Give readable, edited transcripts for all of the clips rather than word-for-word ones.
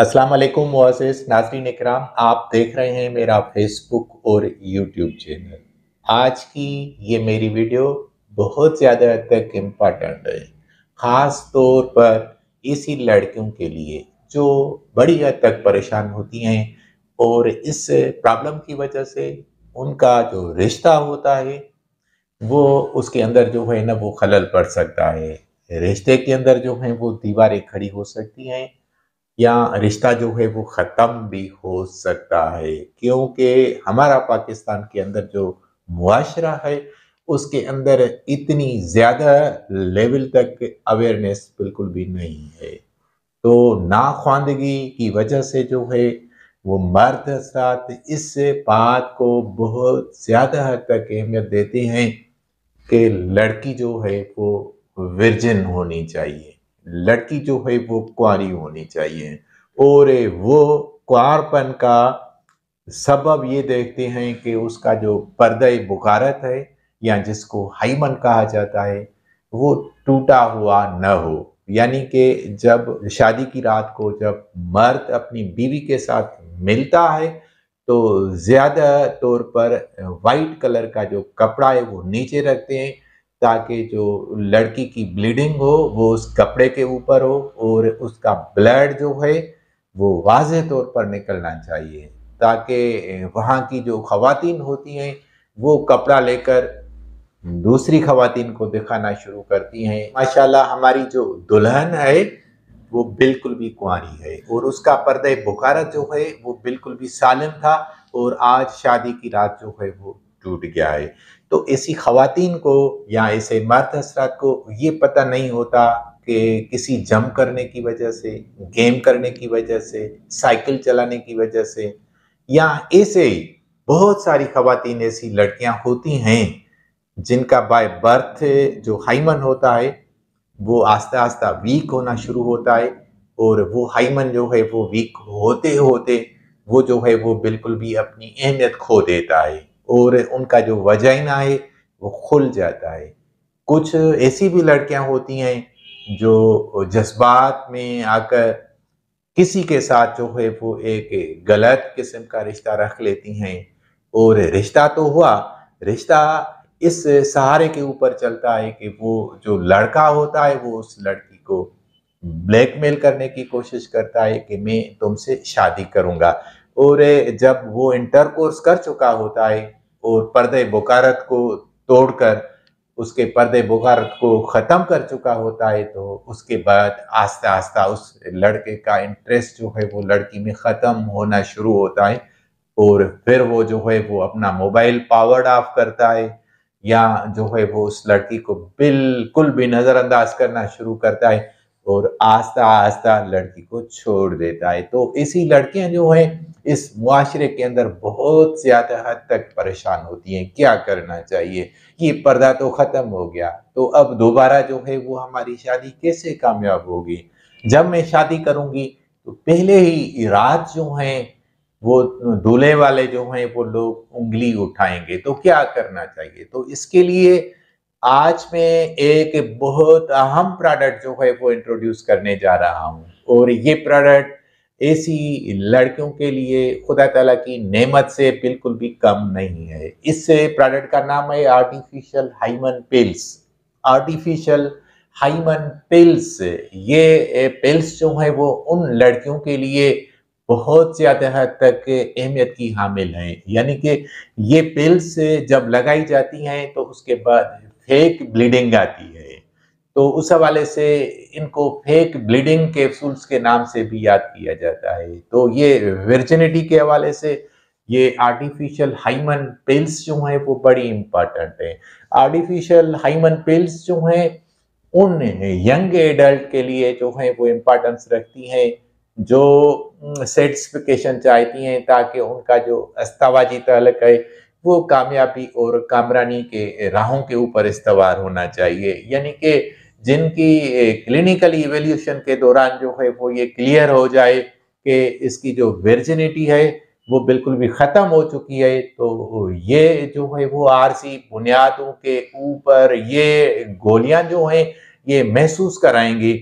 अस्सलाम वालेकुम मुअज़्ज़िज़ नाज़रीन इकराम, आप देख रहे हैं मेरा फेसबुक और यूट्यूब चैनल। आज की ये मेरी वीडियो बहुत ज़्यादा तक इम्पॉर्टेंट है, ख़ास तौर पर इसी लड़कियों के लिए जो बड़ी हद तक परेशान होती हैं और इस प्रॉब्लम की वजह से उनका जो रिश्ता होता है वो उसके अंदर जो है ना वो खलल पड़ सकता है। रिश्ते के अंदर जो है वो दीवारें खड़ी हो सकती हैं या रिश्ता जो है वो ख़त्म भी हो सकता है, क्योंकि हमारा पाकिस्तान के अंदर जो मुआशरा है उसके अंदर इतनी ज़्यादा लेवल तक अवेयरनेस बिल्कुल भी नहीं है। तो नाख्वानदगी की वजह से जो है वो मर्द साथ इस बात को बहुत ज़्यादा हद तक अहमियत देते हैं कि लड़की जो है वो वर्जिन होनी चाहिए, लड़की जो है वो कुंवारी होनी चाहिए, और वो कुंवारपन का सबब ये देखते हैं कि उसका जो पर्दे बुगारत है या जिसको हाइमन कहा जाता है वो टूटा हुआ न हो। यानी कि जब शादी की रात को जब मर्द अपनी बीवी के साथ मिलता है तो ज़्यादा तौर पर वाइट कलर का जो कपड़ा है वो नीचे रखते हैं ताकि जो लड़की की ब्लीडिंग हो वो उस कपड़े के ऊपर हो और उसका ब्लड जो है वो वाज़े तौर पर निकलना चाहिए, ताकि वहाँ की जो ख़वातीन होती हैं वो कपड़ा लेकर दूसरी ख़वातीन को दिखाना शुरू करती हैं। माशाल्लाह हमारी जो दुल्हन है वो बिल्कुल भी कुंवारी है और उसका पर्दा बुखारत जो है वो बिल्कुल भी सालिम था और आज शादी की रात जो है वो टूट गया है। तो ऐसी ख़वातीन को या ऐसे मर्द हसरात को ये पता नहीं होता कि किसी जम करने की वजह से, गेम करने की वजह से, साइकिल चलाने की वजह से या ऐसे ही बहुत सारी ख़वातीन ऐसी लड़कियां होती हैं जिनका बाय बर्थ जो हाइमन होता है वो आस्ता आस्ता वीक होना शुरू होता है और वो हाइमन जो है वो वीक होते होते वो जो है वो बिल्कुल भी अपनी अहमियत खो देता है और उनका जो वजाइना है वो खुल जाता है। कुछ ऐसी भी लड़कियां होती हैं जो जज्बात में आकर किसी के साथ जो है वो एक गलत किस्म का रिश्ता रख लेती हैं और रिश्ता तो हुआ, रिश्ता इस सहारे के ऊपर चलता है कि वो जो लड़का होता है वो उस लड़की को ब्लैकमेल करने की कोशिश करता है कि मैं तुमसे शादी करूँगा, और जब वो इंटरकोर्स कर चुका होता है और पर्दे बुगारत को तोड़कर उसके पर्दे बुगारत को ख़त्म कर चुका होता है तो उसके बाद आस्ता आस्ता उस लड़के का इंटरेस्ट जो है वो लड़की में ख़त्म होना शुरू होता है और फिर वो जो है वो अपना मोबाइल पावर ऑफ करता है या जो है वो उस लड़की को बिल्कुल भी नज़रअंदाज करना शुरू करता है और आस्ता आस्ता लड़की को छोड़ देता है। तो ऐसी लड़कियां जो हैं इस मुआशरे के अंदर बहुत ज़्यादा हद तक परेशान होती हैं। क्या करना चाहिए? ये पर्दा तो ख़त्म हो गया, तो अब दोबारा जो है वो हमारी शादी कैसे कामयाब होगी? जब मैं शादी करूँगी तो पहले ही रात जो हैं वो दूल्हे वाले जो हैं वो लोग उंगली उठाएंगे, तो क्या करना चाहिए? तो इसके लिए आज मैं एक बहुत अहम प्रोडक्ट जो है वो इंट्रोड्यूस करने जा रहा हूँ और ये प्रोडक्ट ऐसी लड़कियों के लिए खुदा ताला की नेमत से बिल्कुल भी कम नहीं है। इस प्रोडक्ट का नाम है artificial hymen pills. Artificial hymen pills, ये पिल्स जो है वो उन लड़कियों के लिए बहुत ज़्यादा हद तक अहमियत की हामिल हैं। यानी कि ये पिल्स जब लगाई जाती हैं तो उसके बाद फेक ब्लीडिंग आती है, तो उस हवाले से इनको फेक ब्लीडिंग कैप्सूल्स के नाम से भी याद किया जाता है। तो ये वर्जिनिटी के हवाले से ये आर्टिफिशियल हाइमन पिल्स जो हैं वो बड़ी इम्पॉर्टेंट है। आर्टिफिशियल हाइमन पिल्स जो हैं उन यंग एडल्ट के लिए जो हैं वो इम्पॉर्टेंस रखती हैं जो सर्टिफिकेशन चाहती हैं ताकि उनका जो अस्तावाजी ताल्लुक है वो कामयाबी और कामरानी के राहों के ऊपर इस्तवार होना चाहिए। यानी कि जिनकी क्लिनिकल इवेल्यूशन के दौरान जो है वो ये क्लियर हो जाए कि इसकी जो वर्जिनिटी है वो बिल्कुल भी ख़त्म हो चुकी है, तो ये जो है वो आरसी बुनियादों के ऊपर ये गोलियां जो हैं ये महसूस कराएंगी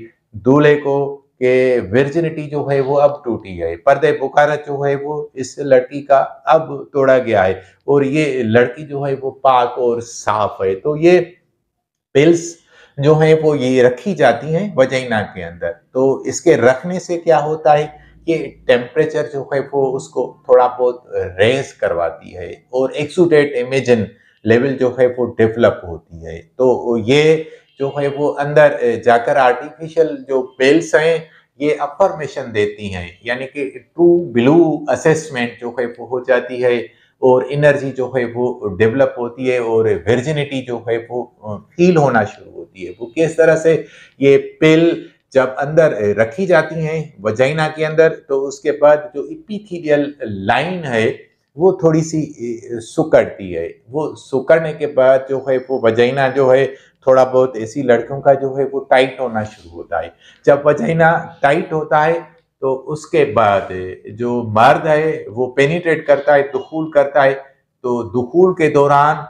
दूल्हे को कि वर्जिनिटी जो है वो अब टूटी है, पर्दे बुखारा जो है वो इस लड़की का अब तोड़ा गया है और ये लड़की जो है वो पाक और साफ है। तो ये पिल्स जो है वो ये रखी जाती हैं वजाइना के अंदर, तो इसके रखने से क्या होता है कि टेम्परेचर जो है वो उसको थोड़ा बहुत रेज करवाती है और एक्सूडेट इमेजिन लेवल जो है वो डेवलप होती है। तो ये जो है वो अंदर जाकर आर्टिफिशियल जो पेल्स हैं ये अफर्मेशन देती हैं, यानी कि ट्रू ब्लू असेसमेंट जो है वो हो जाती है और एनर्जी जो है वो डेवलप होती है और वर्जिनिटी जो है वो फील होना शुरू होती है। वो किस तरह से ये पिल जब अंदर रखी जाती हैं वजाइना के अंदर तो उसके बाद जो एपिथेलियल लाइन है वो थोड़ी सी सुकड़ती है, वो सुकड़ने के बाद जो है वो वजाइना जो है थोड़ा बहुत ऐसी लड़कियों का जो है वो टाइट होना शुरू होता है। जब वजाइना टाइट होता है तो उसके बाद जो मर्द है वो पेनिट्रेट करता है, दुखूल करता है, तो दुखूल के दौरान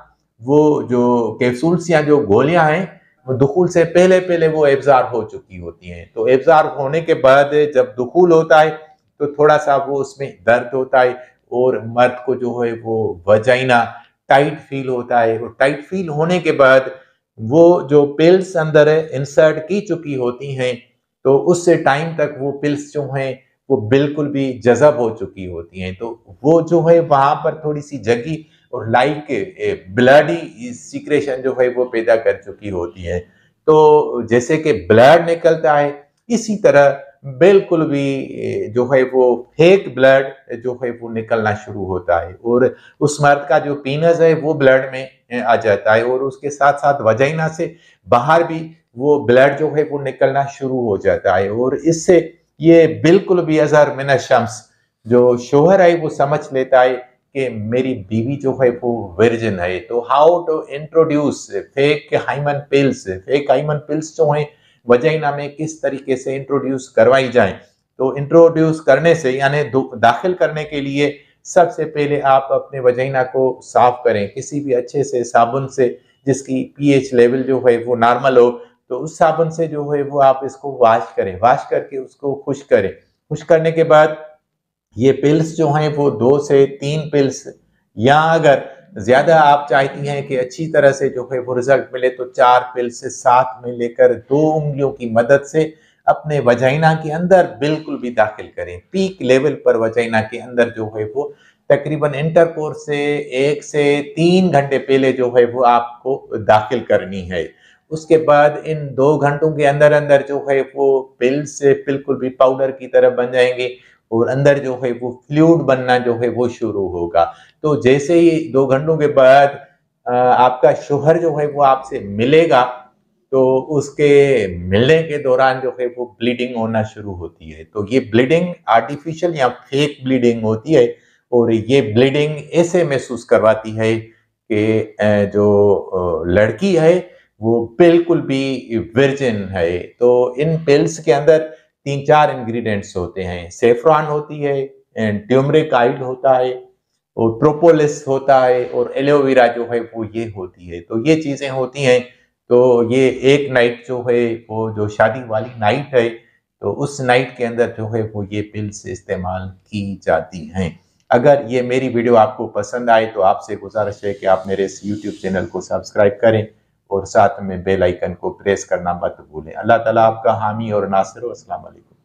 वो जो कैप्सूल्स या जो गोलियां हैं वो दुखूल से पहले पहले वो एब्ज़ार हो चुकी होती हैं। तो एब्ज़ार होने के बाद जब दुखूल होता है तो थोड़ा सा वो उसमें दर्द होता है और मर्द को जो है वो वजाइना टाइट फील होता है और टाइट फील होने के बाद वो जो पिल्स अंदर इंसर्ट की चुकी होती हैं तो उससे टाइम तक वो पिल्स जो हैं वो बिल्कुल भी जज़ब हो चुकी होती हैं। तो वो जो है वहाँ पर थोड़ी सी जगी और लाइक ब्लडी सीक्रेशन जो है वो पैदा कर चुकी होती है। तो जैसे कि ब्लड निकलता है इसी तरह बिल्कुल भी जो है वो फेक ब्लड जो है वो निकलना शुरू होता है और उस मर्द का जो पीनस है वो ब्लड में आ जाता है और उसके साथ साथ वजाइना से बाहर भी वो ब्लड जो है वो निकलना शुरू हो जाता है। और इससे ये बिल्कुल भी अज़हर मिन शम्स जो शोहर है वो समझ लेता है कि मेरी बीवी जो है वो वर्जिन है। तो how to introduce fake hymen pills, fake hymen pills जो हैं वजाइना में किस तरीके से इंट्रोड्यूस करवाई जाए, तो इंट्रोड्यूस करने से यानी दाखिल करने के लिए सबसे पहले आप अपने वजाइना को साफ करें किसी भी अच्छे से साबुन से जिसकी पीएच लेवल जो है वो नॉर्मल हो, तो उस साबुन से जो है वो आप इसको वॉश करें, वॉश करके उसको खुश करें। खुश करने के बाद ये पिल्स जो हैं वो 2 से 3 पिल्स या अगर ज़्यादा आप चाहती हैं कि अच्छी तरह से जो है वो रिजल्ट मिले तो 4 पिल्स से साथ में लेकर 2 उंगलियों की मदद से अपने वजाइना के अंदर बिल्कुल भी दाखिल करें। पीक लेवल पर वजाइना के अंदर जो है वो तकरीबन इंटरकोर्स से 1 से 3 घंटे पहले जो है वो आपको दाखिल करनी है। उसके बाद इन 2 घंटों के अंदर अंदर जो है वो पिल्स बिल्कुल भी पाउडर की तरह बन जाएंगे और अंदर जो है वो फ्लूइड बनना जो है वो शुरू होगा। तो जैसे ही 2 घंटों के बाद आपका शोहर जो है वो आपसे मिलेगा तो उसके मिलने के दौरान जो है वो ब्लीडिंग होना शुरू होती है। तो ये ब्लीडिंग आर्टिफिशियल या फेक ब्लीडिंग होती है और ये ब्लीडिंग ऐसे महसूस करवाती है कि जो लड़की है वो बिल्कुल भी वर्जिन है। तो इन पिल्स के अंदर 3-4 इंग्रेडिएंट्स होते हैं, सेफ्रॉन होती है, ट्यूमरिक ऑयल होता है और प्रोपोलिस होता है और एलोवेरा जो है वो ये होती है। तो ये चीज़ें होती हैं। तो ये एक नाइट जो है वो जो शादी वाली नाइट है तो उस नाइट के अंदर जो है वो ये पिल्स इस्तेमाल की जाती हैं। अगर ये मेरी वीडियो आपको पसंद आए तो आपसे गुजारिश है कि आप मेरे इस यूट्यूब चैनल को सब्सक्राइब करें और साथ में बेल आइकन को प्रेस करना मत भूलें। अल्लाह ताला आपका हामी और नासिर हो। अस्सलाम वालेकुम।